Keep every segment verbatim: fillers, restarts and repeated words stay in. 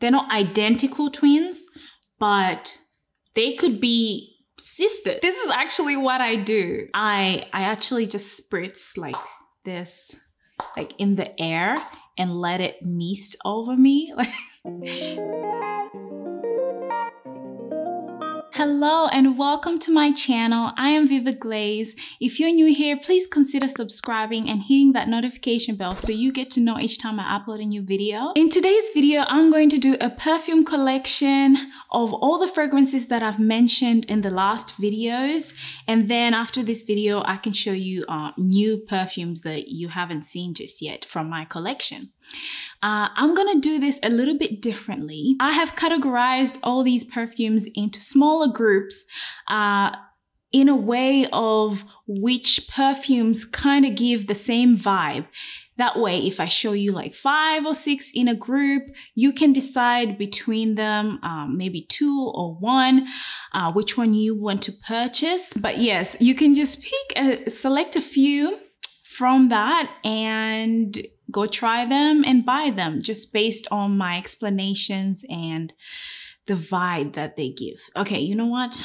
they're not identical twins, but they could be sisters. This is actually what I do. I, I actually just spritz like this, like in the air, and let it mist over me. Hello and welcome to my channel. I am Viva Glaze. If you're new here, please consider subscribing and hitting that notification bell so you get to know each time I upload a new video. In today's video, I'm going to do a perfume collection of all the fragrances that I've mentioned in the last videos. And then after this video, I can show you uh, new perfumes that you haven't seen just yet from my collection. Uh, I'm gonna do this a little bit differently. I have categorized all these perfumes into smaller groups uh, in a way of which perfumes kind of give the same vibe. That way, if I show you like five or six in a group, you can decide between them, um, maybe two or one, uh, which one you want to purchase. But yes, you can just pick a, select a few from that and go try them and buy them just based on my explanations and the vibe that they give. Okay, you know what?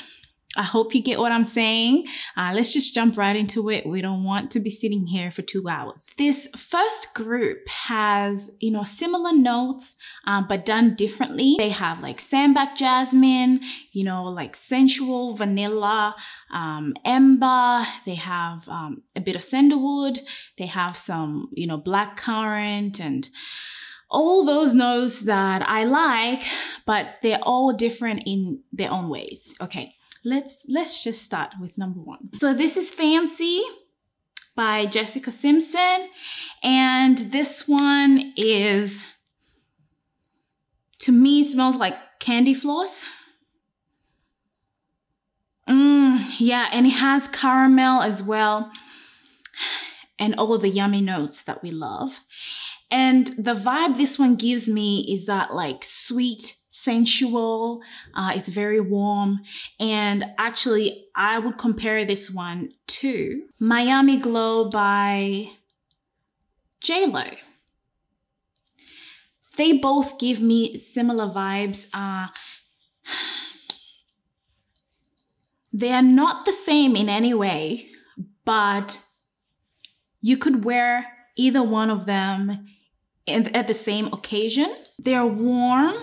I hope you get what I'm saying. Uh, let's just jump right into it. We don't want to be sitting here for two hours. This first group has, you know, similar notes, um, but done differently. They have like sandalwood jasmine, you know, like sensual vanilla, um, ember. They have um, a bit of sandalwood. They have some, you know, blackcurrant and all those notes that I like, but they're all different in their own ways. Okay. Let's, let's just start with number one. So this is Fancy by Jessica Simpson. And this one is, to me, smells like candy floss. Mm, yeah, and it has caramel as well and all the yummy notes that we love. And the vibe this one gives me is that like sweet, sensual, uh, it's very warm. And actually, I would compare this one to Miami Glow by JLo. They both give me similar vibes. Uh, they are not the same in any way, but you could wear either one of them in, at the same occasion. They're warm,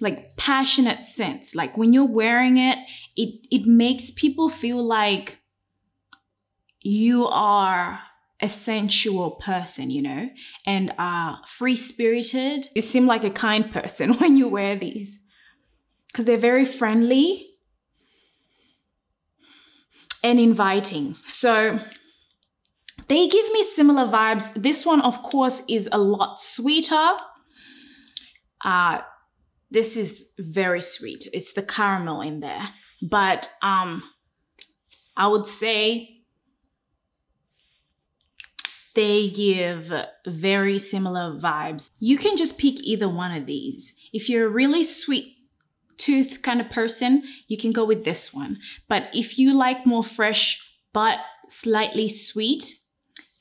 like passionate scents. Like when you're wearing it, it, it makes people feel like you are a sensual person, you know, and are free-spirited. You seem like a kind person when you wear these because they're very friendly and inviting. So they give me similar vibes. This one, of course, is a lot sweeter. Uh, This is very sweet. It's the caramel in there. But um, I would say they give very similar vibes. You can just pick either one of these. If you're a really sweet tooth kind of person, you can go with this one. But if you like more fresh but slightly sweet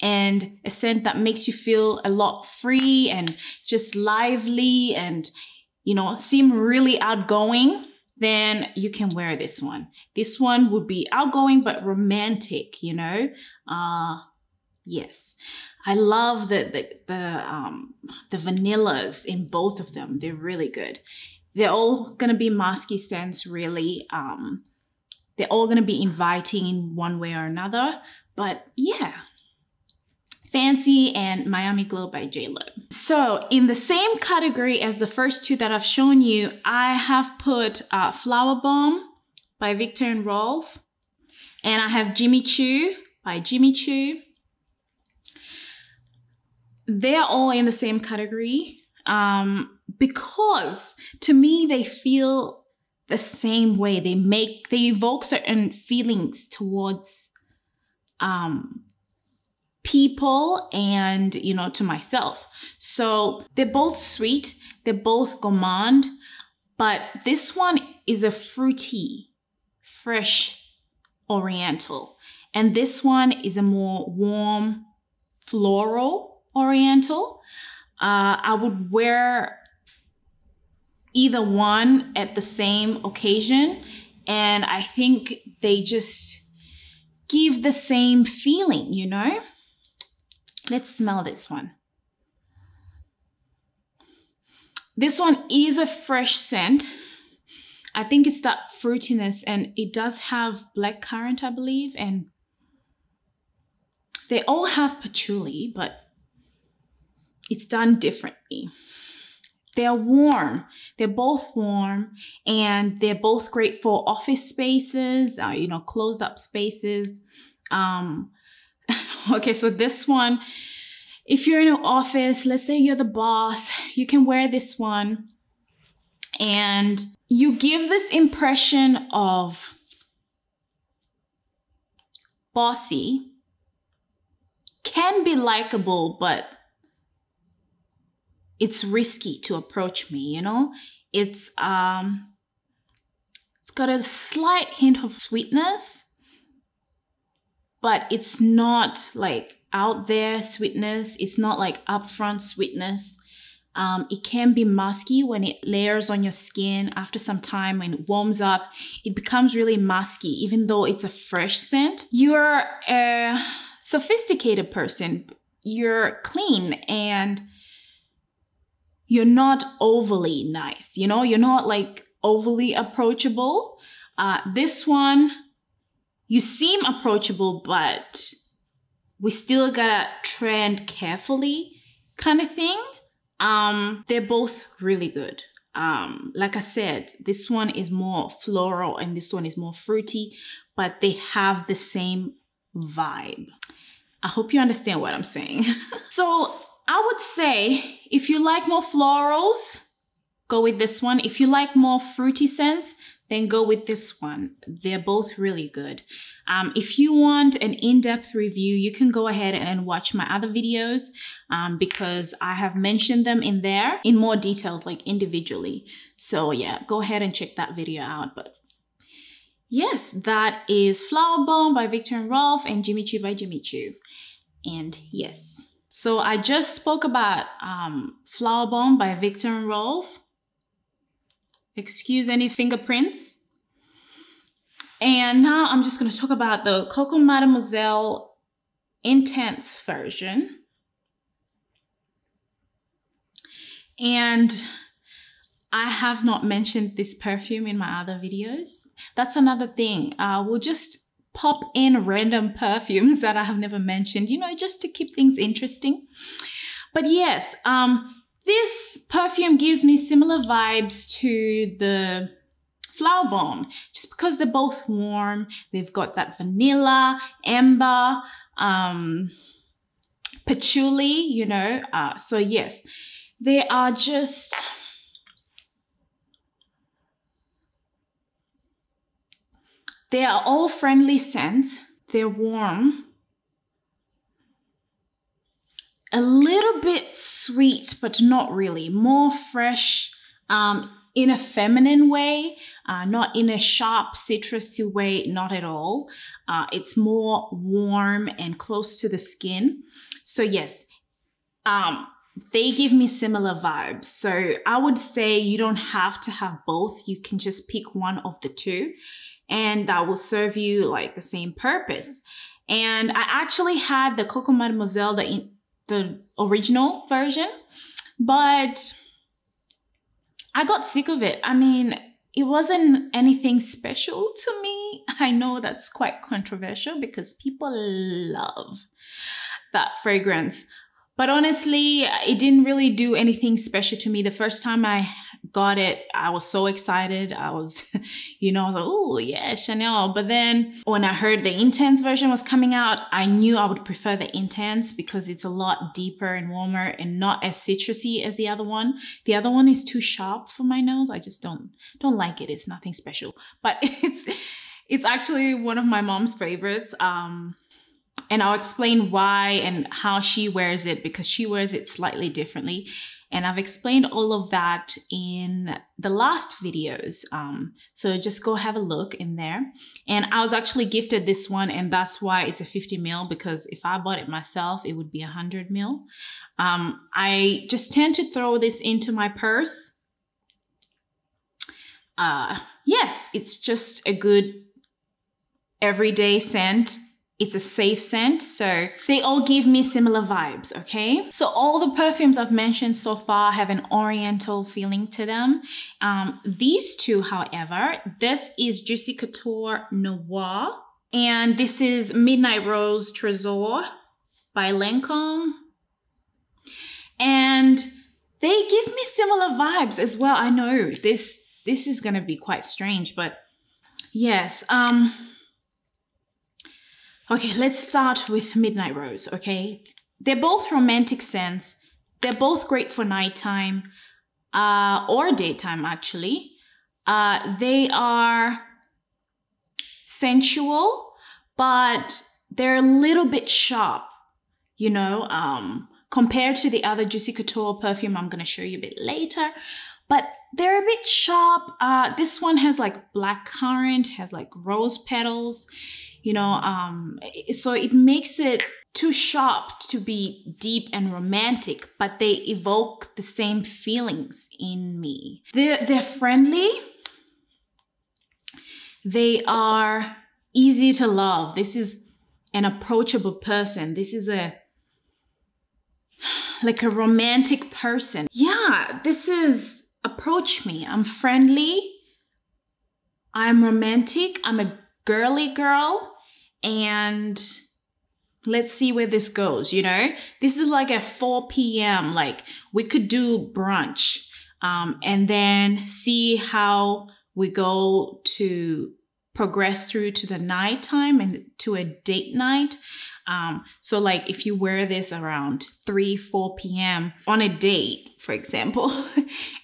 and a scent that makes you feel a lot free and just lively and, you know, seem really outgoing, then you can wear this one. This one would be outgoing, but romantic, you know? Uh, yes. I love the, the, the, um, the vanillas in both of them. They're really good. They're all gonna be masky scents, really. Um, they're all gonna be inviting in one way or another, but yeah. Fancy and Miami Glow by JLo. So in the same category as the first two that I've shown you, I have put uh, Flower Bomb by Viktor and Rolf, and I have Jimmy Choo by Jimmy Choo. They're all in the same category um, because to me they feel the same way. They make, they evoke certain feelings towards um, people and, you know, to myself. So they're both sweet, they're both gourmand, but this one is a fruity, fresh oriental. And this one is a more warm, floral oriental. Uh, I would wear either one at the same occasion, and I think they just give the same feeling, you know? Let's smell this one. This one is a fresh scent. I think it's that fruitiness, and it does have blackcurrant, I believe, and they all have patchouli, but it's done differently. They're warm. They're both warm, and they're both great for office spaces, uh, you know, closed up spaces. Um, okay, so this one, if you're in an office, let's say you're the boss, you can wear this one and you give this impression of bossy, can be likable, but it's risky to approach me, you know? It's, um, it's got a slight hint of sweetness, but it's not like out there sweetness. It's not like upfront sweetness. Um, it can be musky when it layers on your skin. After some time, when it warms up, it becomes really musky, even though it's a fresh scent. You're a sophisticated person. You're clean, and you're not overly nice, you know? You're not like overly approachable. Uh, this one, you seem approachable, but we still gotta tread carefully kind of thing. Um, they're both really good. Um, like I said, this one is more floral and this one is more fruity, but they have the same vibe. I hope you understand what I'm saying. So, I would say if you like more florals, go with this one. If you like more fruity scents, then go with this one. They're both really good. Um, if you want an in-depth review, you can go ahead and watch my other videos um, because I have mentioned them in there in more details, like individually. So yeah, go ahead and check that video out. But yes, that is Flower Bomb by Viktor and Rolf and Jimmy Choo by Jimmy Choo. And yes. So I just spoke about um, Flower Bomb by Viktor and Rolf. Excuse any fingerprints. And now I'm just going to talk about the Coco Mademoiselle Intense version. And I have not mentioned this perfume in my other videos. That's another thing. Uh, we'll just pop in random perfumes that I have never mentioned, you know, just to keep things interesting. But yes, um, this perfume gives me similar vibes to the Flower Bomb, just because they're both warm. They've got that vanilla, amber, um, patchouli, you know. Uh, so yes, they are just... They are all friendly scents. They're warm. A little bit sweet, but not really. More fresh um, in a feminine way, uh, not in a sharp, citrusy way, not at all. Uh, it's more warm and close to the skin. So yes, um, they give me similar vibes. So I would say you don't have to have both. You can just pick one of the two, and that will serve you like the same purpose. And I actually had the Coco Mademoiselle, the, the original version, but I got sick of it. I mean, it wasn't anything special to me. I know that's quite controversial because people love that fragrance. But honestly, it didn't really do anything special to me. The first time I got it, I was so excited. I was, you know, I was like, oh yeah, Chanel. But then when I heard the Intense version was coming out, I knew I would prefer the Intense because it's a lot deeper and warmer and not as citrusy as the other one. The other one is too sharp for my nose. I just don't don't like it. It's nothing special. But it's it's actually one of my mom's favorites. Um And I'll explain why and how she wears it, because she wears it slightly differently. And I've explained all of that in the last videos. Um, so just go have a look in there. And I was actually gifted this one, and that's why it's a fifty mil, because if I bought it myself, it would be a one hundred mil. Um, I just tend to throw this into my purse uh, yes, it's just a good everyday scent. It's a safe scent, so they all give me similar vibes, okay? So all the perfumes I've mentioned so far have an oriental feeling to them. Um, these two, however, this is Juicy Couture Noir, and this is Midnight Rose Trésor by Lancome. And they give me similar vibes as well. I know this, this is gonna be quite strange, but yes. Um, Okay, let's start with Midnight Rose, okay? They're both romantic scents. They're both great for nighttime uh, or daytime, actually. Uh, they are sensual, but they're a little bit sharp, you know, um, compared to the other Juicy Couture perfume I'm gonna show you a bit later. But they're a bit sharp. Uh, this one has like black currant, has like rose petals, you know, um, so it makes it too sharp to be deep and romantic, but they evoke the same feelings in me. They're, they're friendly. They are easy to love. This is an approachable person. This is a, like a romantic person. Yeah, this is approach me. I'm friendly. I'm romantic. I'm a girly girl, and let's see where this goes. You know, this is like at four p m like we could do brunch um, and then see how we go to progress through to the nighttime and to a date night. Um, so like if you wear this around three, four p m on a date, for example,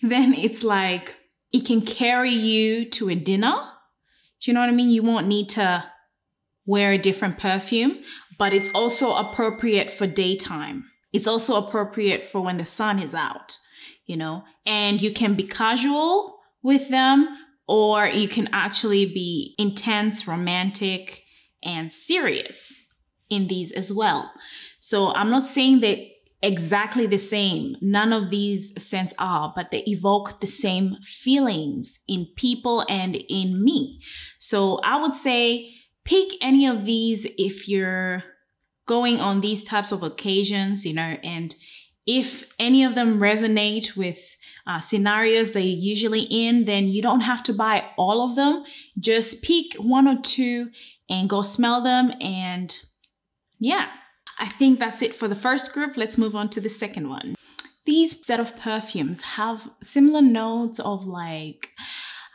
then it's like it can carry you to a dinner. Do you know what I mean? You won't need to wear a different perfume, but it's also appropriate for daytime. It's also appropriate for when the sun is out, you know, and you can be casual with them, or you can actually be intense, romantic, and serious in these as well. So I'm not saying that exactly the same. None of these scents are, but they evoke the same feelings in people and in me. So I would say pick any of these if you're going on these types of occasions, you know, and if any of them resonate with uh, scenarios they're usually in, then you don't have to buy all of them. Just pick one or two and go smell them, and yeah. I think that's it for the first group. Let's move on to the second one. These set of perfumes have similar notes of like,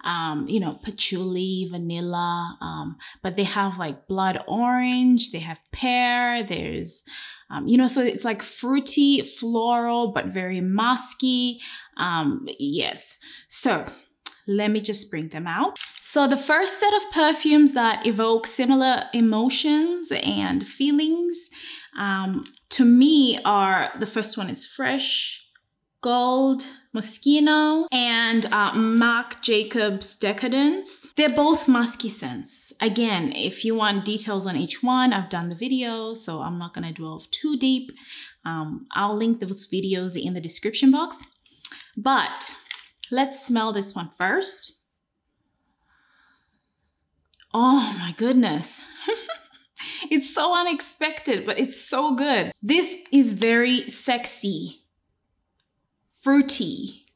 um, you know, patchouli, vanilla, um, but they have like blood orange, they have pear, there's, um, you know, so it's like fruity, floral, but very musky. Um, yes. So let me just bring them out. So the first set of perfumes that evoke similar emotions and feelings um, to me are, the first one is Fresh, Gold, Moschino, and uh, Marc Jacobs Decadence. They're both musky scents. Again, if you want details on each one, I've done the video, so I'm not gonna delve too deep. Um, I'll link those videos in the description box. But let's smell this one first. Oh my goodness. It's so unexpected, but it's so good. This is very sexy, fruity,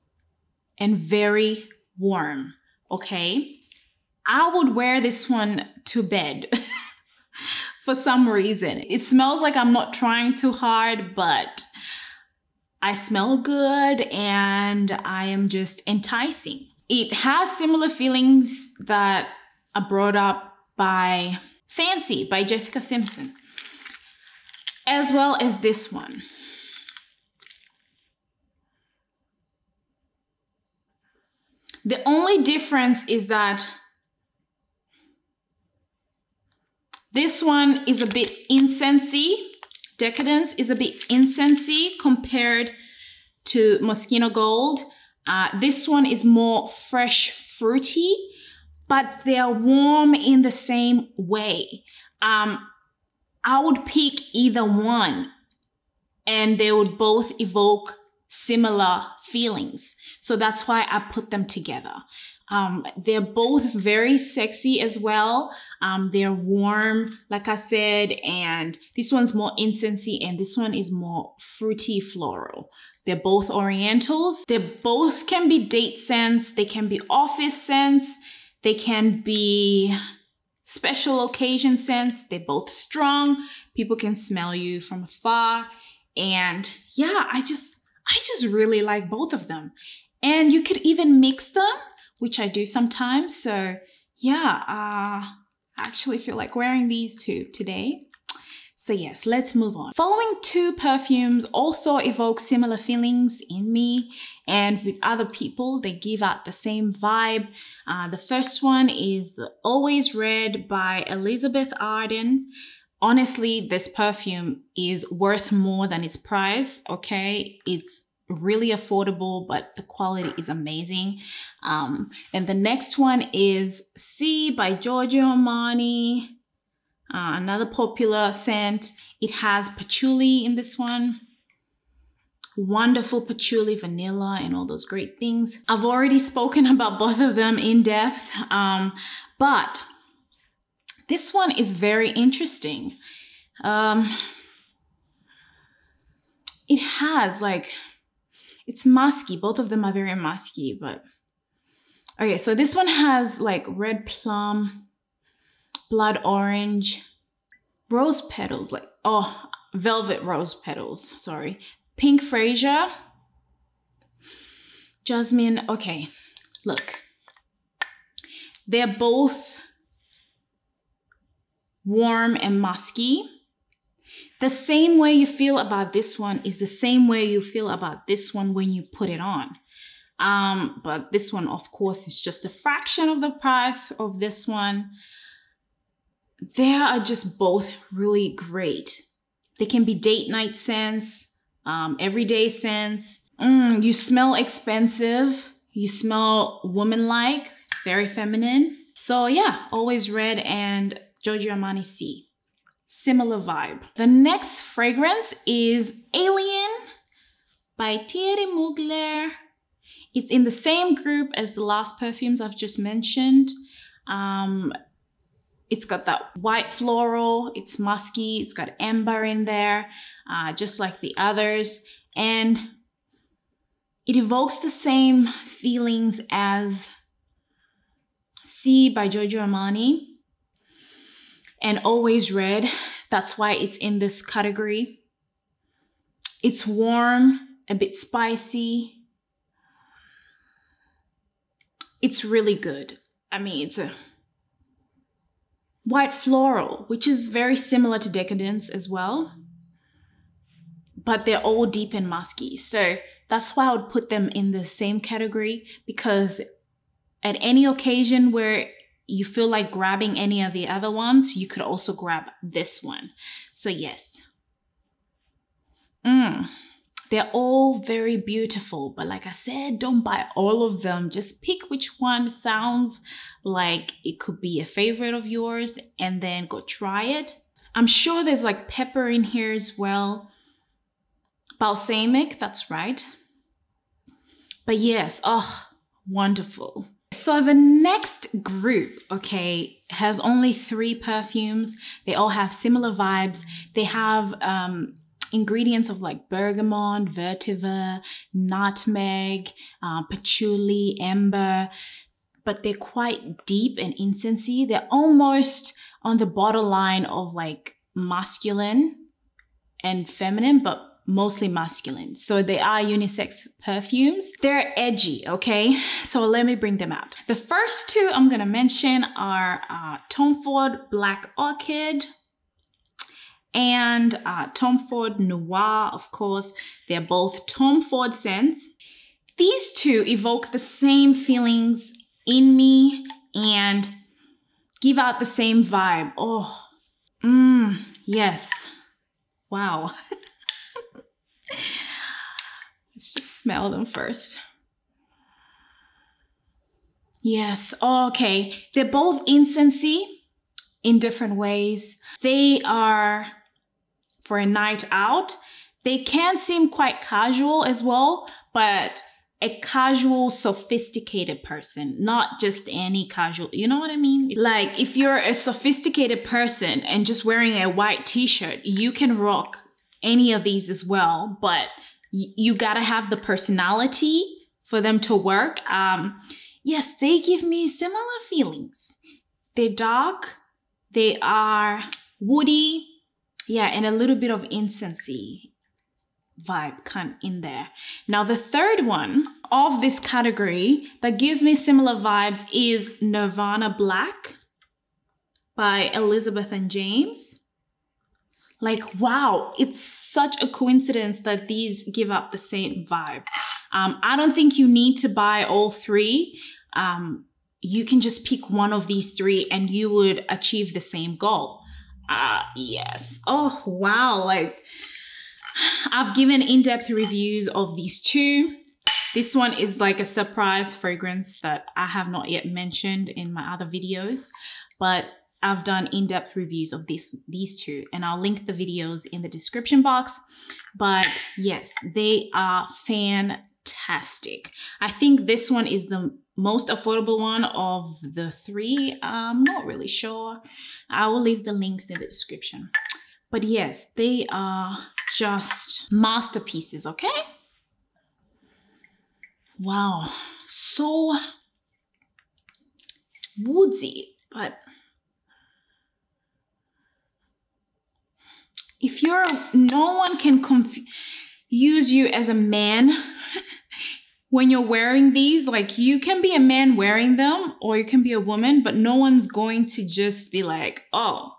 and very warm, okay? I would wear this one to bed for some reason. It smells like I'm not trying too hard, but I smell good and I am just enticing. It has similar feelings that are brought up by Fancy by Jessica Simpson, as well as this one. The only difference is that this one is a bit incensey. Decadence is a bit incensey compared to Moschino Gold. Uh, this one is more fresh, fruity, but they are warm in the same way. Um, I would pick either one and they would both evoke similar feelings. So that's why I put them together. Um, they're both very sexy as well. Um, they're warm, like I said, and this one's more incensey and this one is more fruity floral. They're both orientals. They both can be date scents. They can be office scents. They can be special occasion scents. They're both strong. People can smell you from afar. And yeah, I just, I just really like both of them. And you could even mix them, which I do sometimes. So yeah, uh, I actually feel like wearing these two today. So yes, let's move on. Following two perfumes also evoke similar feelings in me and with other people. They give out the same vibe. Uh, the first one is Always Red by Elizabeth Arden. Honestly, this perfume is worth more than its price, okay? It's really affordable, but the quality is amazing. Um, and the next one is C by Giorgio Armani, uh, another popular scent. It has patchouli in this one. Wonderful patchouli, vanilla, and all those great things. I've already spoken about both of them in depth, um, but this one is very interesting. Um, it has like, it's musky. Both of them are very musky, but okay. So this one has like red plum, blood orange, rose petals, like, oh, velvet rose petals, sorry. Pink Freesia, jasmine. Okay, look, they're both warm and musky. The same way you feel about this one is the same way you feel about this one when you put it on. Um, but this one, of course, is just a fraction of the price of this one. They are just both really great. They can be date night scents, um, everyday scents. Mm, you smell expensive. You smell woman-like, very feminine. So yeah, Always Red and Giorgio Armani C. Similar vibe. The next fragrance is Alien by Thierry Mugler. It's in the same group as the last perfumes I've just mentioned. Um, it's got that white floral, it's musky, it's got amber in there, uh, just like the others. And it evokes the same feelings as C by Giorgio Armani and Always Red. That's why it's in this category. It's warm, a bit spicy. It's really good. I mean, it's a white floral, which is very similar to Decadence as well, but they're all deep and musky. So that's why I would put them in the same category, because at any occasion where you feel like grabbing any of the other ones, you could also grab this one. So yes. Mm. They're all very beautiful, but like I said, don't buy all of them. Just pick which one sounds like it could be a favorite of yours and then go try it. I'm sure there's like pepper in here as well. Balsamic, that's right. But yes, oh, wonderful. So the next group, okay, has only three perfumes. They all have similar vibes. They have um, ingredients of like bergamot, vetiver, nutmeg, uh, patchouli, amber, but they're quite deep and incensey. They're almost on the borderline of like masculine and feminine, but mostly masculine. So they are unisex perfumes. They're edgy, okay? So let me bring them out. The first two I'm gonna mention are uh, Tom Ford Black Orchid and uh, Tom Ford Noir, of course. They're both Tom Ford scents. These two evoke the same feelings in me and give out the same vibe. Oh, mm, yes, wow. Let's just smell them first. Yes, oh, okay. They're both incensey in different ways. They are for a night out. They can seem quite casual as well, but a casual, sophisticated person, not just any casual, you know what I mean? Like if you're a sophisticated person and just wearing a white t-shirt, you can rock any of these as well, but you gotta have the personality for them to work. Um, yes, they give me similar feelings. They're dark, they are woody, yeah, and a little bit of incensey vibe kind of in there. Now the third one of this category that gives me similar vibes is Nirvana Black by Elizabeth and James. Like, wow, it's such a coincidence that these give up the same vibe. Um, I don't think you need to buy all three. Um, you can just pick one of these three and you would achieve the same goal. Uh, yes. Oh, wow. Like, I've given in-depth reviews of these two. This one is like a surprise fragrance that I have not yet mentioned in my other videos, but I've done in-depth reviews of this, these two, and I'll link the videos in the description box. But yes, they are fantastic. I think this one is the most affordable one of the three. I'm not really sure. I will leave the links in the description. But yes, they are just masterpieces, okay? Wow, so woodsy, but if you're, no one can use you as a man when you're wearing these. Like, you can be a man wearing them or you can be a woman, but no one's going to just be like, oh,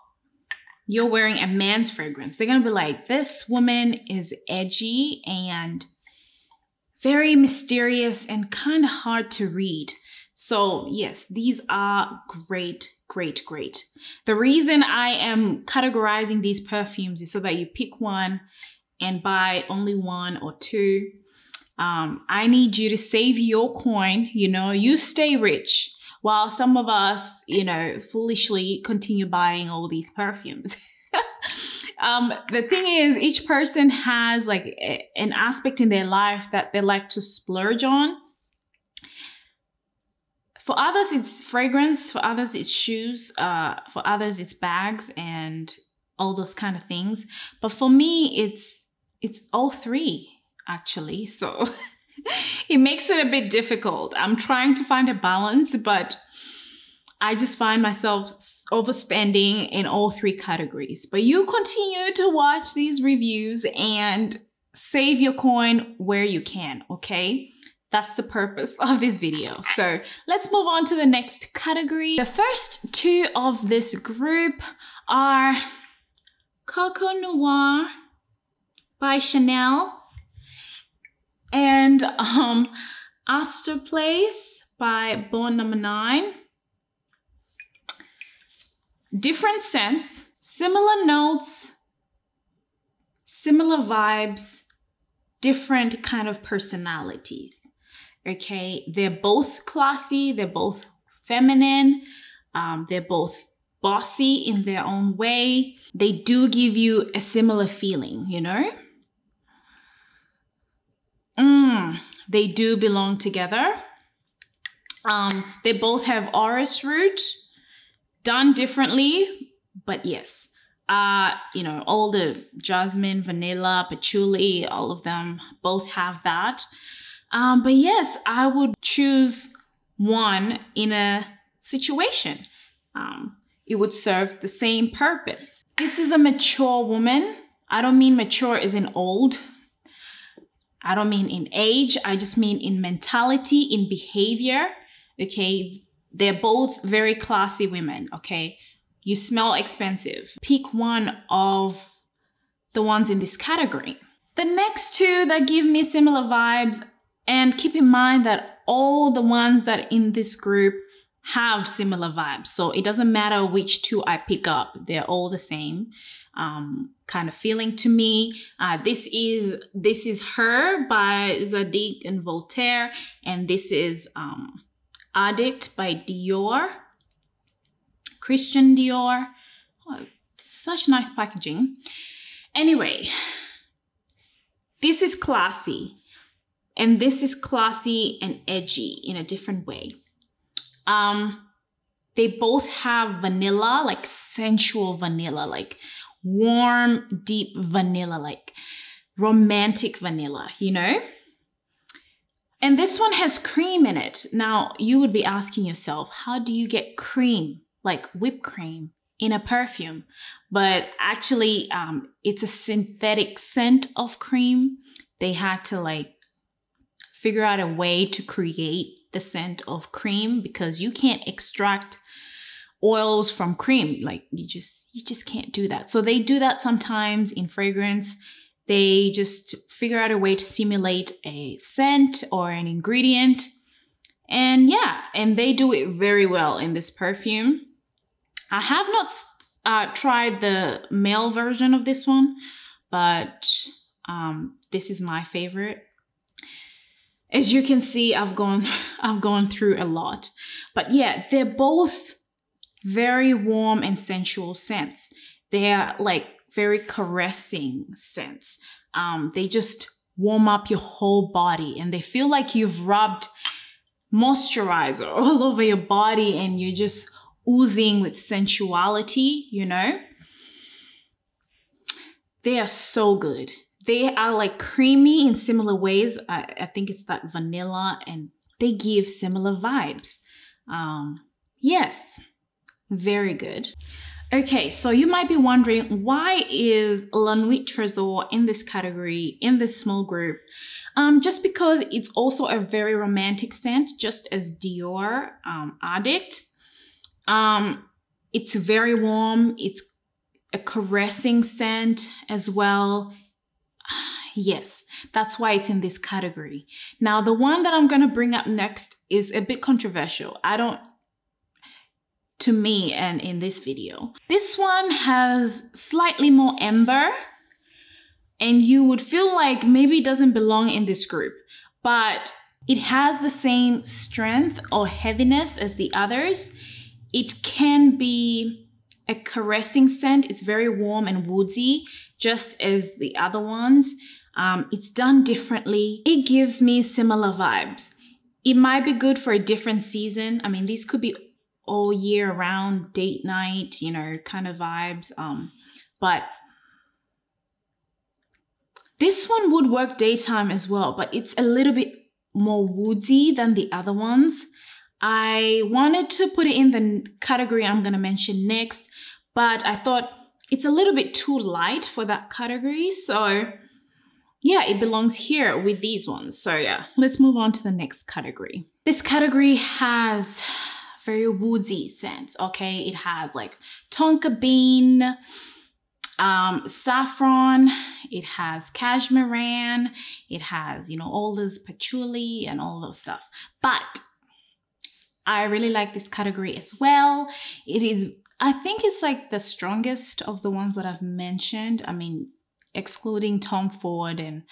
you're wearing a man's fragrance. They're gonna be like, this woman is edgy and very mysterious and kind of hard to read. So yes, these are great, great, great. The reason I am categorizing these perfumes is so that you pick one and buy only one or two. Um, I need you to save your coin, you know, you stay rich, while some of us, you know, foolishly continue buying all these perfumes. um, the thing is, each person has like a, an aspect in their life that they like to splurge on. For others, it's fragrance. For others, it's shoes. Uh, for others, it's bags and all those kind of things. But for me, it's it's all three, actually. So it makes it a bit difficult. I'm trying to find a balance, but I just find myself overspending in all three categories. But you continue to watch these reviews and save your coin where you can, okay? That's the purpose of this video. So let's move on to the next category. The first two of this group are Coco Noir by Chanel and um, Astor Place by Bond number nine. Different scents, similar notes, similar vibes, different kind of personalities, okay? They're both classy, they're both feminine, um, they're both bossy in their own way. They do give you a similar feeling, you know? Mm, they do belong together. Um, they both have orris root, done differently, but yes. Uh, you know, all the jasmine, vanilla, patchouli, all of them both have that. Um, but yes, I would choose one in a situation. Um, it would serve the same purpose. This is a mature woman. I don't mean mature as in old. I don't mean in age, I just mean in mentality, in behavior, okay? They're both very classy women, okay? You smell expensive. Pick one of the ones in this category. The next two that give me similar vibes, and keep in mind that all the ones that in this group have similar vibes. So it doesn't matter which two I pick up, they're all the same. Um, kind of feeling to me. Uh, this is this is Her by Zadig and Voltaire, and this is um, Addict by Dior, Christian Dior. Oh, such nice packaging. Anyway, This is classy, and this is classy and edgy in a different way. Um, they both have vanilla, like sensual vanilla, like warm, deep vanilla, like romantic vanilla, you know? And this one has cream in it. Now, you would be asking yourself, how do you get cream, like whipped cream, in a perfume? But actually, um, it's a synthetic scent of cream. They had to like figure out a way to create the scent of cream, because you can't extract oils from cream. Like you just, you just can't do that. So they do that sometimes in fragrance. They just figure out a way to simulate a scent or an ingredient. And yeah, and they do it very well in this perfume. I have not uh, tried the male version of this one, but um, this is my favorite. As you can see, I've gone, I've gone through a lot, but yeah, they're both very warm and sensual scents. They're like very caressing scents. Um, they just warm up your whole body, and they feel like you've rubbed moisturizer all over your body, and you're just oozing with sensuality, you know? They are so good. They are like creamy in similar ways. I, I think it's that vanilla, and they give similar vibes. Um, yes, very good. Okay, so you might be wondering, why is La Nuit Trésor in this category, in this small group? Um, just because it's also a very romantic scent, just as Dior um, Addict. Um, it's very warm. It's a caressing scent as well. Yes, that's why it's in this category. Now, the one that I'm going to bring up next is a bit controversial. I don't, to me and in this video. This one has slightly more amber, and you would feel like maybe it doesn't belong in this group, but it has the same strength or heaviness as the others. It can be a caressing scent. It's very warm and woodsy, just as the other ones. Um, it's done differently. It gives me similar vibes. It might be good for a different season. I mean, these could be all year round, date night, you know, kind of vibes. Um, but this one would work daytime as well, but it's a little bit more woodsy than the other ones. I wanted to put it in the category I'm going to mention next, but I thought it's a little bit too light for that category. So yeah, it belongs here with these ones. So yeah, let's move on to the next category. This category has very woodsy scents, okay? It has like tonka bean, um, saffron, it has cashmeran, it has, you know, all this patchouli and all those stuff. But I really like this category as well. It is, I think it's like the strongest of the ones that I've mentioned. I mean, excluding Tom Ford and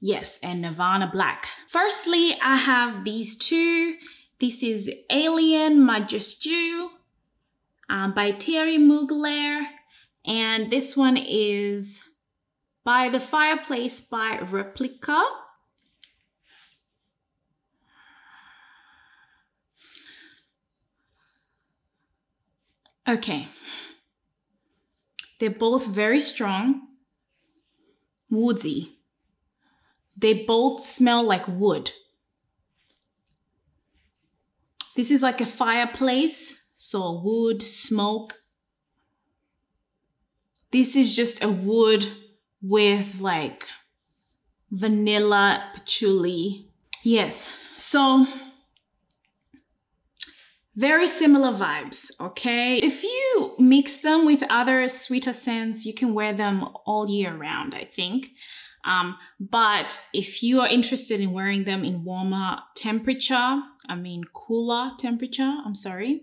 yes, and Nirvana Black. Firstly, I have these two. This is Alien Majestu um, by Thierry Mugler. And this one is By the Fireplace by Replica. Okay, they're both very strong, woodsy. They both smell like wood. This is like a fireplace, so wood, smoke. This is just a wood with like vanilla, patchouli. Yes, so very similar vibes, okay? If you mix them with other sweeter scents, you can wear them all year round, I think. Um, but if you are interested in wearing them in warmer temperature, I mean cooler temperature, I'm sorry,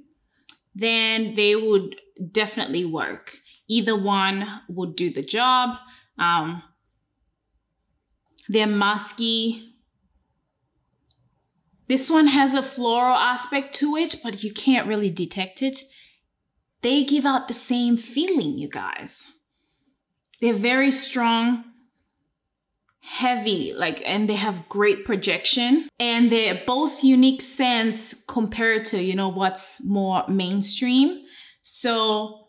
then they would definitely work. Either one would do the job. Um, they're musky. This one has a floral aspect to it, but you can't really detect it. They give out the same feeling, you guys. They're very strong, heavy, like, and they have great projection, and they're both unique scents compared to, you know, what's more mainstream. So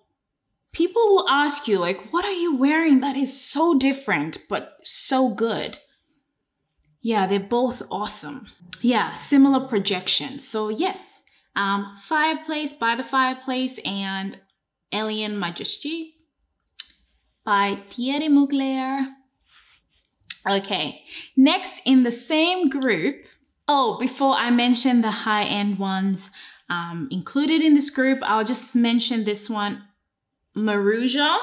people will ask you, like, what are you wearing that is so different but so good? Yeah, they're both awesome. Yeah, similar projection. So yes, um, Fireplace by the Fireplace and Alien Majesty by Thierry Mugler. Okay, next in the same group. Oh, before I mention the high-end ones um, included in this group, I'll just mention this one, Maruja.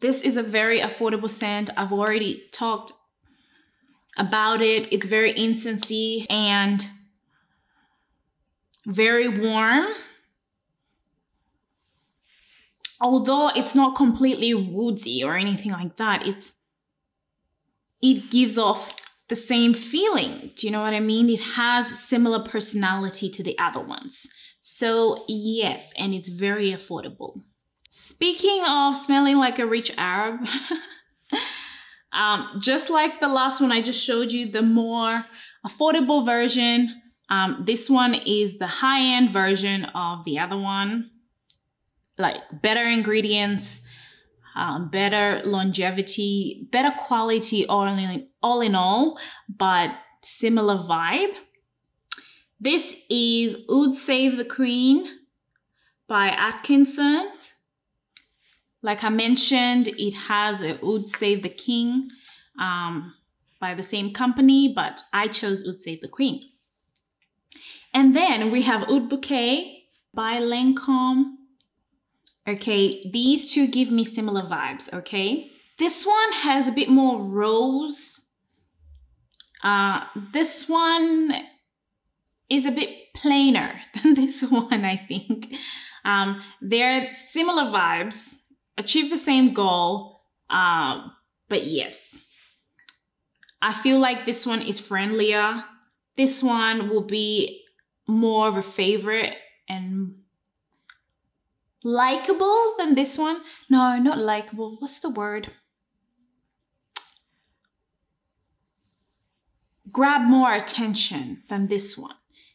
This is a very affordable scent. I've already talked about it. It's very incensey and very warm. Although it's not completely woodsy or anything like that, it's it gives off the same feeling. Do you know what I mean? It has similar personality to the other ones. So yes, and it's very affordable. Speaking of smelling like a rich Arab, um, just like the last one I just showed you, the more affordable version, um, this one is the high-end version of the other one. Like better ingredients, Um, better longevity, better quality, all in, all in all, but similar vibe. This is Oud Save the Queen by Atkinson's. Like I mentioned, it has a Oud Save the King um, by the same company, but I chose Oud Save the Queen. And then we have Oud Bouquet by Lancome. Okay, these two give me similar vibes, okay? This one has a bit more rose. Uh, this one is a bit plainer than this one, I think. Um, they're similar vibes, achieve the same goal, uh, but yes. I feel like this one is friendlier. This one will be more of a favorite and likable than this one. No, not likable. What's the word? Grab more attention than this one.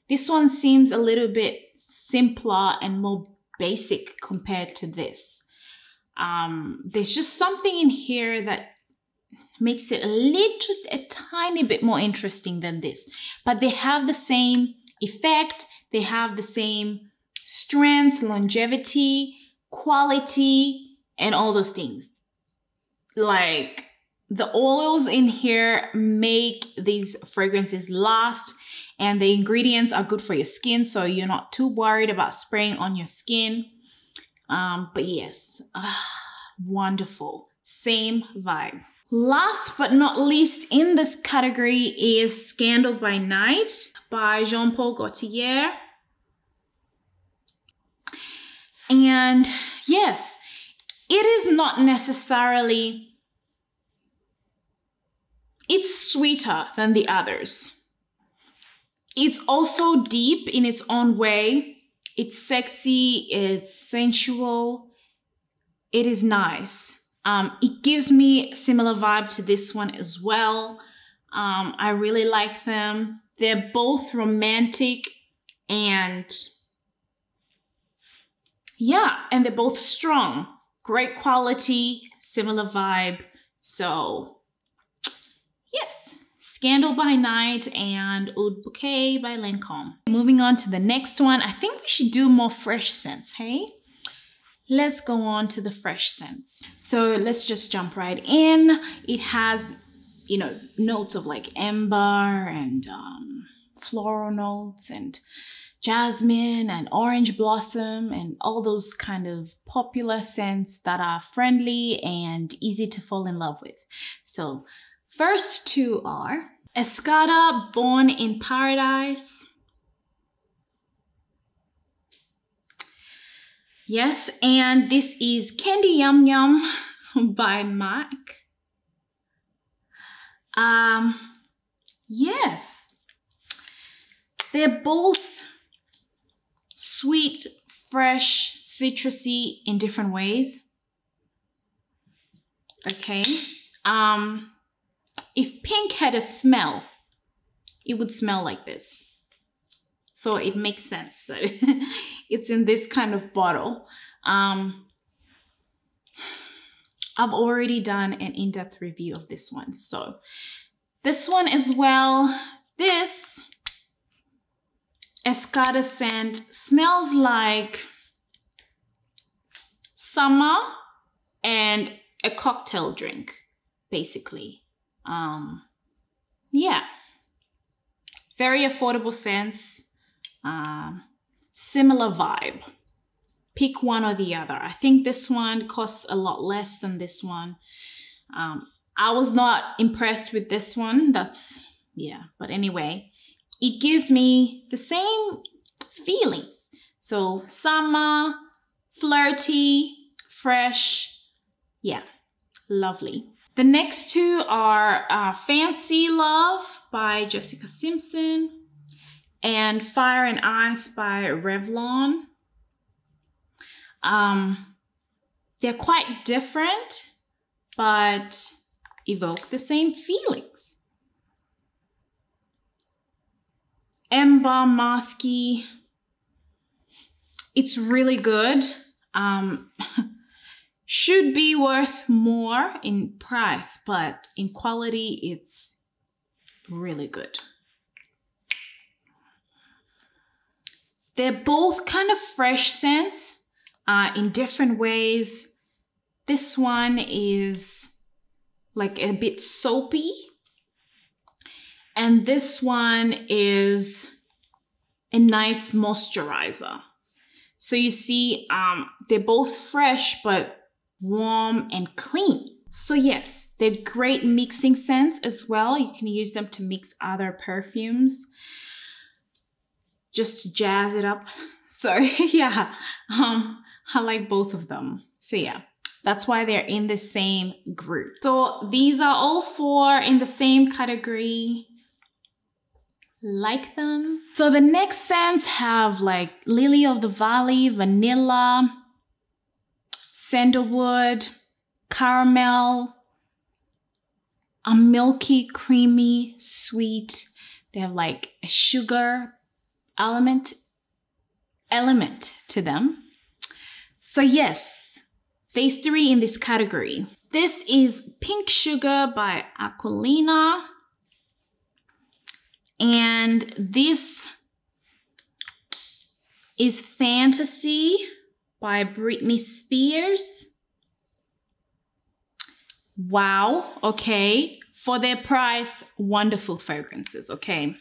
This one seems a little bit simpler and more basic compared to this. Um, there's just something in here that makes it a little, a tiny bit more interesting than this. But they have the same effect. They have the same strength, longevity, quality, and all those things. Like the oils in here make these fragrances last, and the ingredients are good for your skin, so you're not too worried about spraying on your skin. Um, but yes, ah, wonderful, same vibe. Last but not least in this category is Scandal by Night by Jean-Paul Gaultier. And yes, it is not necessarily, it's sweeter than the others. It's also deep in its own way. It's sexy, it's sensual, it is nice. Um, it gives me a similar vibe to this one as well. Um, I really like them. They're both romantic and yeah, and they're both strong, great quality, similar vibe. So yes, Scandal by Night and Oud Bouquet by Lancome. Moving on to the next one. I think we should do more fresh scents, hey? Let's go on to the fresh scents. So let's just jump right in. It has, you know, notes of like amber and um, floral notes and jasmine and orange blossom and all those kind of popular scents that are friendly and easy to fall in love with. So first two are Escada Born in Paradise. Yes, and this is Candy Yum Yum by M A C. Um, yes, they're both sweet, fresh, citrusy in different ways. Okay. Um, If pink had a smell, it would smell like this. So it makes sense that it's in this kind of bottle. Um, I've already done an in-depth review of this one. So this one as well, this Escada scent smells like summer and a cocktail drink, basically. Um, yeah, very affordable scents. Um, similar vibe. Pick one or the other. I think this one costs a lot less than this one. Um, I was not impressed with this one. That's, yeah. But anyway, it gives me the same feelings. So summer, flirty, fresh. Yeah, lovely. The next two are uh, Fancy Love by Jessica Simpson and Fire and Ice by Revlon. Um, they're quite different, but evoke the same feelings. Ember Masky, it's really good. Um, should be worth more in price, but in quality, it's really good. They're both kind of fresh scents uh, in different ways. This one is like a bit soapy. And this one is a nice moisturizer. So you see, um, they're both fresh, but warm and clean. So yes, they're great mixing scents as well. You can use them to mix other perfumes, just to jazz it up. So yeah, um, I like both of them. So yeah, that's why they're in the same group. So these are all four in the same category. Like them. So the next scents have like Lily of the Valley, Vanilla, Sandalwood, Caramel, a milky, creamy, sweet. They have like a sugar element element to them. So yes, these three in this category. This is Pink Sugar by Aquolina, and this is Fantasy by Britney Spears. Wow, okay, for their price, wonderful fragrances, okay.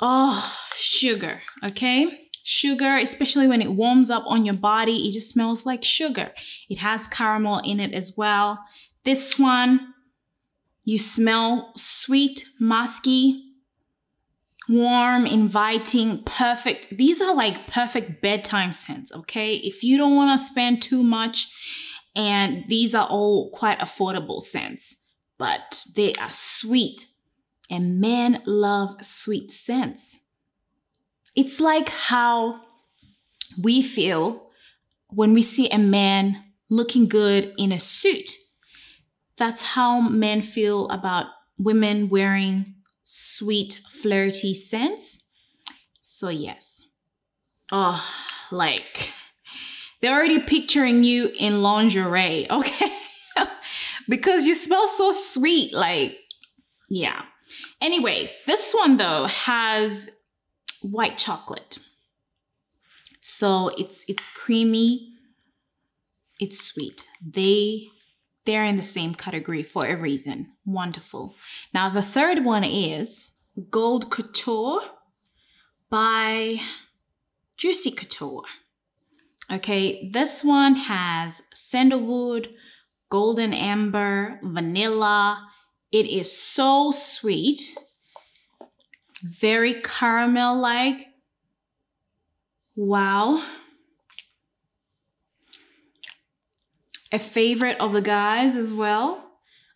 Oh, sugar, okay? Sugar, especially when it warms up on your body, it just smells like sugar. It has caramel in it as well. This one, you smell sweet, musky, warm, inviting, perfect. These are like perfect bedtime scents, okay? If you don't want to spend too much, and these are all quite affordable scents, but they are sweet. And men love sweet scents. It's like how we feel when we see a man looking good in a suit. That's how men feel about women wearing sweet, flirty scents. So yes. Oh, like they're already picturing you in lingerie, okay? Because you smell so sweet, like, yeah. Anyway, this one though has white chocolate. So it's it's creamy, it's sweet. They they're in the same category for a reason. Wonderful. Now the third one is Gold Couture by Juicy Couture. Okay, this one has sandalwood, golden amber, vanilla. It is so sweet, very caramel-like. Wow. A favorite of the guys as well.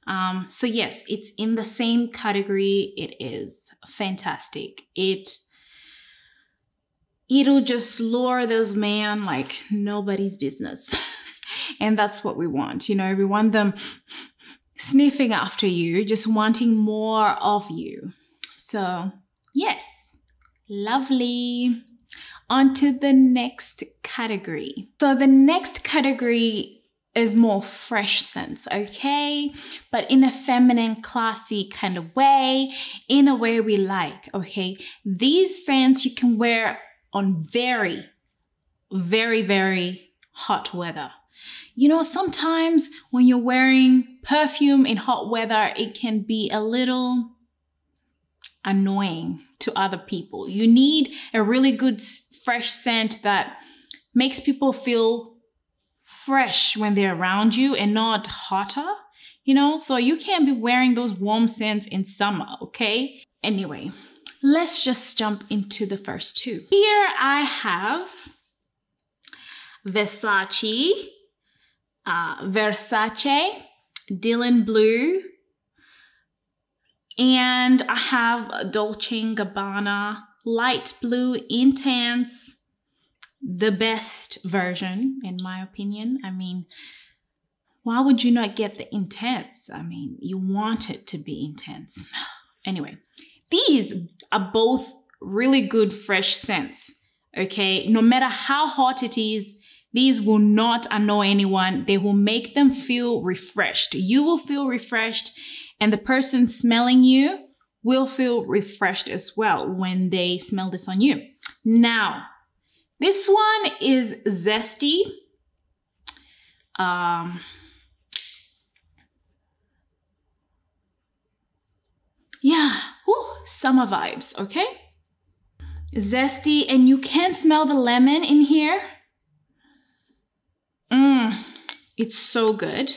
Um, so yes, it's in the same category. It is fantastic. It, it'll just lure this man like nobody's business. And that's what we want. You know, we want them sniffing after you, just wanting more of you. So yes, lovely. On to the next category. So the next category is more fresh scents, okay? But in a feminine, classy kind of way, in a way we like, okay? These scents you can wear on very, very, very hot weather. You know, sometimes when you're wearing perfume in hot weather, it can be a little annoying to other people. You need a really good fresh scent that makes people feel fresh when they're around you and not hotter, you know? So you can't be wearing those warm scents in summer, okay? Anyway, let's just jump into the first two. Here I have Versace, uh, Versace, Dylan Blue, and I have Dolce and Gabbana Light Blue Intense, the best version in my opinion. I mean, why would you not get the intense? I mean, you want it to be intense. Anyway, these are both really good fresh scents, okay? No matter how hot it is, these will not annoy anyone. They will make them feel refreshed. You will feel refreshed, and the person smelling you will feel refreshed as well when they smell this on you. Now, this one is Zesty. Um, yeah, whew, summer vibes, okay? Zesty, and you can smell the lemon in here. Mmm, it's so good.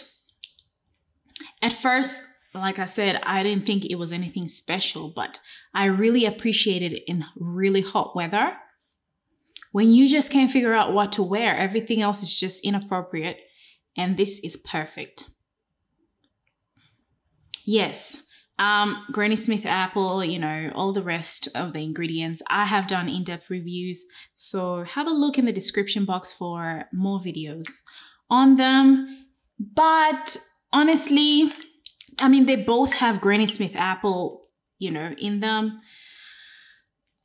At first, like I said, I didn't think it was anything special, but I really appreciated it in really hot weather. When you just can't figure out what to wear, everything else is just inappropriate, and this is perfect. Yes, um, Granny Smith apple, you know, all the rest of the ingredients. I have done in-depth reviews, so have a look in the description box for more videos on them. But honestly, I mean, they both have Granny Smith apple, you know, in them.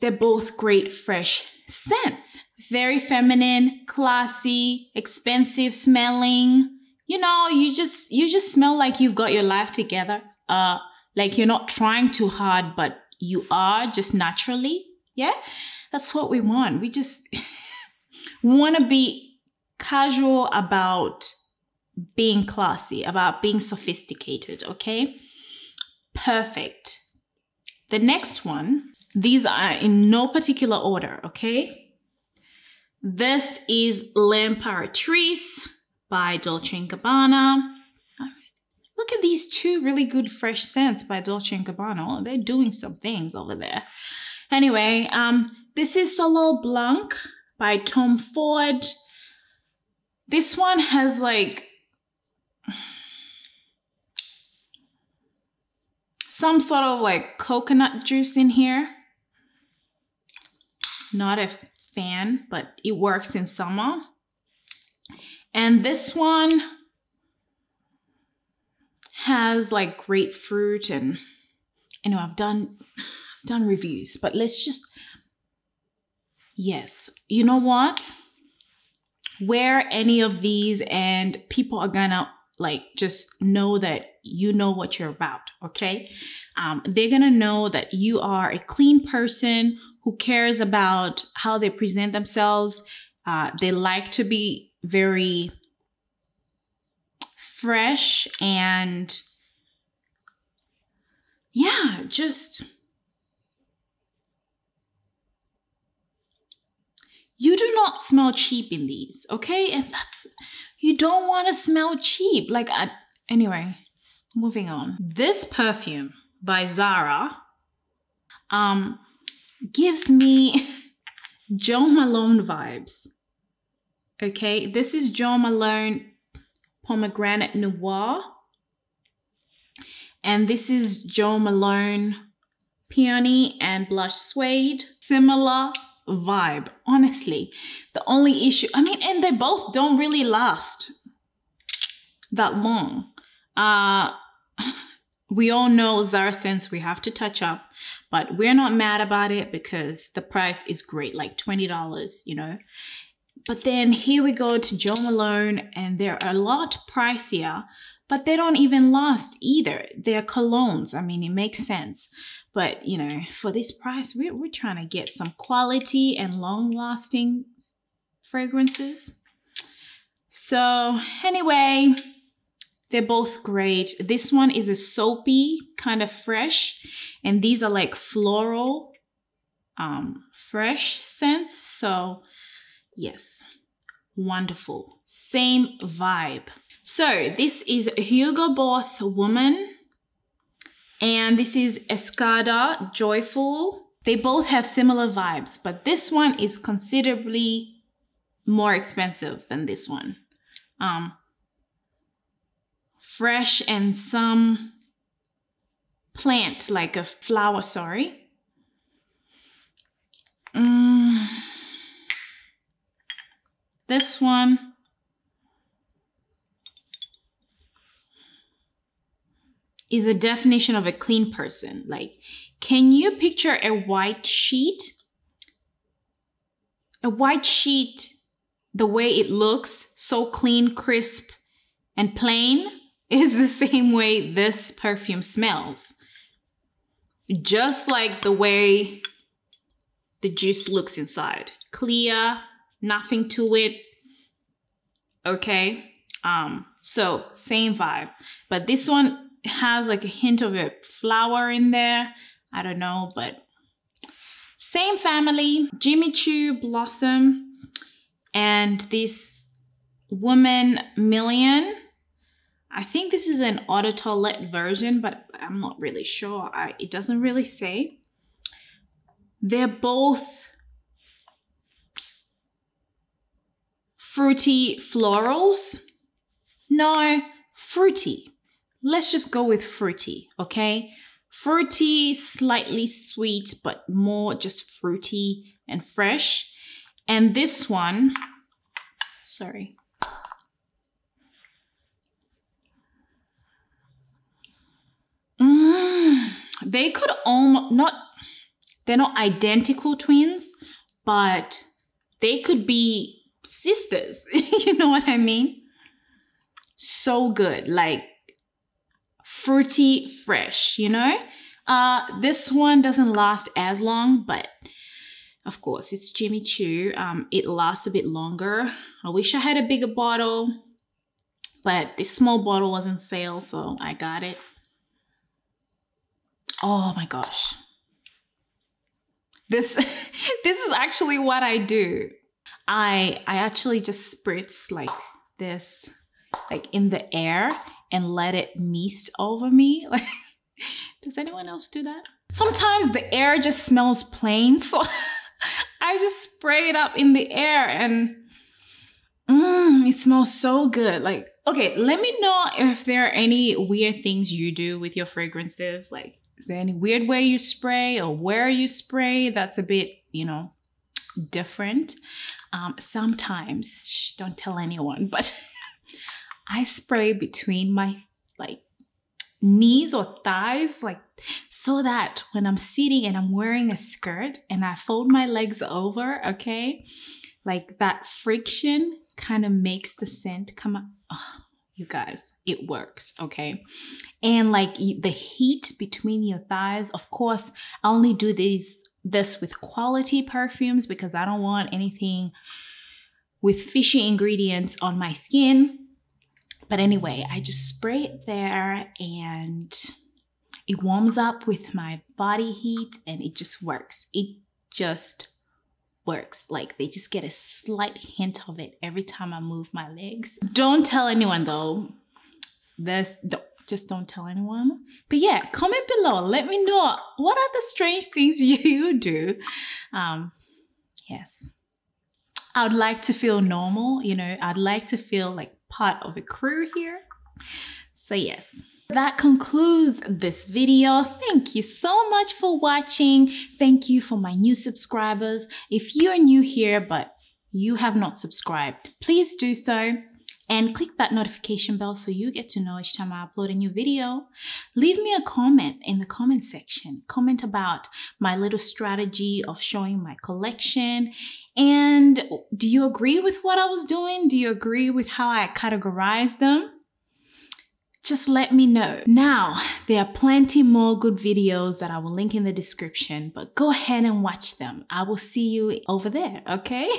They're both great fresh scents. Very feminine, classy, expensive smelling. You know, you just you just smell like you've got your life together. Uh, like you're not trying too hard, but you are just naturally. Yeah, that's what we want. We just want to be casual about being classy, about being sophisticated, okay? Perfect. The next one, these are in no particular order, okay? This is L'Imperatrice by Dolce and Gabbana. Look at these two really good fresh scents by Dolce and Gabbana. They're doing some things over there. Anyway, um, this is Salon Blanc by Tom Ford. This one has like some sort of like coconut juice in here. Not a fan, but it works in summer. And this one has like grapefruit, and you know, I've done I've done reviews, but let's just, yes, you know what? Wear any of these and people are gonna like just know that you know what you're about, okay? Um, they're gonna know that you are a clean person who cares about how they present themselves. Uh, they like to be very fresh and yeah, just, you do not smell cheap in these, okay? And that's, you don't want to smell cheap. Like, I, anyway, moving on. This perfume by Zara um, gives me Jo Malone vibes, okay? This is Jo Malone Pomegranate Noir. And this is Jo Malone Peony and Blush Suede. Similar vibe, honestly. The only issue, I mean, and they both don't really last that long. Uh, we all know Zara since we have to touch up, but we're not mad about it because the price is great, like twenty dollars, you know. But then here we go to Jo Malone, and they're a lot pricier, but they don't even last either. They're colognes. I mean, it makes sense. But, you know, for this price, we're, we're trying to get some quality and long-lasting fragrances. So anyway, they're both great. This one is a soapy, kind of fresh, and these are like floral, um, fresh scents. So yes, wonderful. Same vibe. So this is Hugo Boss Woman, and this is Escada Joyful. They both have similar vibes, but this one is considerably more expensive than this one. Um, fresh and some plant, like a flower, sorry. Mm. This one, is a definition of a clean person. Like, can you picture a white sheet? A white sheet, the way it looks, so clean, crisp, and plain, is the same way this perfume smells. Just like the way the juice looks inside. Clear, nothing to it, okay? Um, so, same vibe. But this one has like a hint of a flower in there. I don't know, but same family. Jimmy Choo Blossom and this Woman Million. I think this is an Eau de Toilette version, but I'm not really sure. I, it doesn't really say. They're both fruity florals. No, fruity. Let's just go with fruity, okay? Fruity, slightly sweet, but more just fruity and fresh. And this one, sorry. Mm, they could almost, not, they're not identical twins, but they could be sisters. You know what I mean? So good, like, fruity, fresh, you know? Uh, this one doesn't last as long, but of course it's Jimmy Choo. Um, it lasts a bit longer. I wish I had a bigger bottle, but this small bottle was on sale, so I got it. Oh my gosh. This, this is actually what I do. I, I actually just spritz like this, like in the air, and let it mist over me. Like, does anyone else do that? Sometimes the air just smells plain, so I just spray it up in the air, and mm, it smells so good. Like, okay, let me know if there are any weird things you do with your fragrances. Like, is there any weird way you spray or where you spray that's a bit, you know, different? Um, sometimes, shh, don't tell anyone, but I spray between my like knees or thighs, like so that when I'm sitting and I'm wearing a skirt and I fold my legs over, okay, like that friction kind of makes the scent come up. Oh, you guys, it works, okay? And like the heat between your thighs, of course, I only do these this with quality perfumes because I don't want anything with fishy ingredients on my skin. But anyway, I just spray it there and it warms up with my body heat and it just works. It just works. Like they just get a slight hint of it every time I move my legs. Don't tell anyone though. This, don't, just don't tell anyone. But yeah, comment below. Let me know what are the strange things you do. Um, yes. I would like to feel normal. You know, I'd like to feel like part of a crew here. So yes, that concludes this video. Thank you so much for watching. Thank you for my new subscribers. If you are new here but you have not subscribed, please do so. and click that notification bell so you get to know each time I upload a new video. Leave me a comment in the comment section. Comment about my little strategy of showing my collection. And do you agree with what I was doing? Do you agree with how I categorized them? Just let me know. Now, there are plenty more good videos that I will link in the description, but go ahead and watch them. I will see you over there, okay?